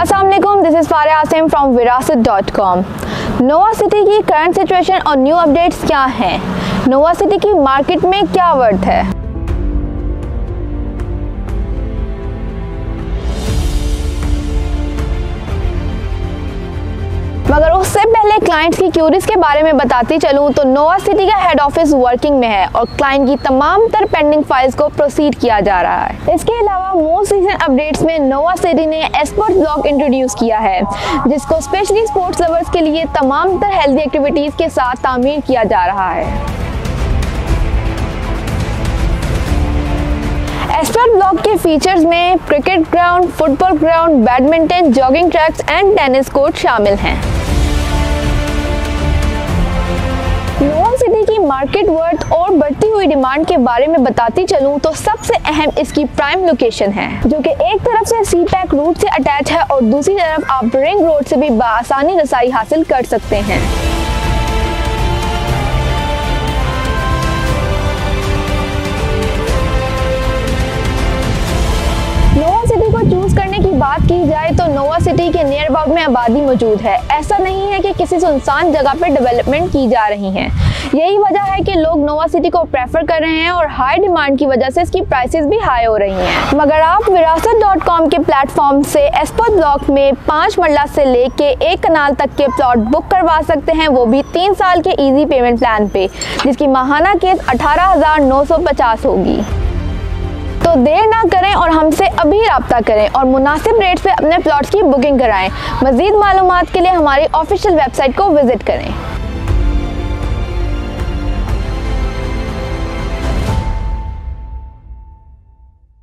अस्सलाम वालेकुम, this is Farah Asim from wirasat.com। Nova City की करंट सिचुएशन और न्यू अपडेट्स क्या हैं? नोवा सिटी की मार्केट में क्या वर्थ है? मगर उससे पहले क्लाइंट्स की क्यूरीज के बारे में बताती चलूँ तो नोवा सिटी का हेड ऑफिस वर्किंग में है और क्लाइंट की तमाम तर पेंडिंग फाइल्स को प्रोसीड किया जा रहा है। इसके अलावा मोस्ट रीसेंट अपडेट्स में नोवा सिटी ने एस्पोर्ट्स ब्लॉक इंट्रोड्यूस किया है, जिसको स्पेशली स्पोर्ट्स लवर्स के लिए तमाम तर हेल्दी एक्टिविटीज़ के साथ तामीर किया जा रहा है। एस्पोर्ट्स ब्लॉक के फीचर्स में cricket ground, football ground, badminton, jogging tracks and tennis court शामिल हैं। नोवा सिटी की मार्केट वर्थ और बढ़ती हुई डिमांड के बारे में बताती चलूं तो सबसे अहम इसकी प्राइम लोकेशन है, जो कि एक तरफ से सी पैक रूट से अटैच है और दूसरी तरफ आप रिंग रोड से भी बआसानी रसाई हासिल कर सकते हैं। चूज करने की बात की जाए तो नोवा सिटी के नियर अबाउट में आबादी मौजूद है। ऐसा नहीं है कि किसी सुनसान जगह पर डेवलपमेंट की जा रही है। यही वजह है कि लोग नोवा सिटी को प्रेफर कर रहे हैं और हाई डिमांड की वजह से इसकी प्राइसेस भी हाई हो रही हैं। मगर आप wirasat.com के प्लेटफॉर्म से एस्पोर्ट्स ब्लॉक में 5 मरला से लेके 1 कनाल तक के प्लॉट बुक करवा सकते हैं, वो भी 3 साल के ईजी पेमेंट प्लान पे, जिसकी माहाना किस्त 18,950 होगी। तो देर ना करें और हमसे अभी रब्ता करें और मुनासिब रेट पे अपने प्लॉट्स की बुकिंग कराएं। मज़ीद मालूमात के लिए हमारी ऑफिशियल वेबसाइट को विज़िट करें।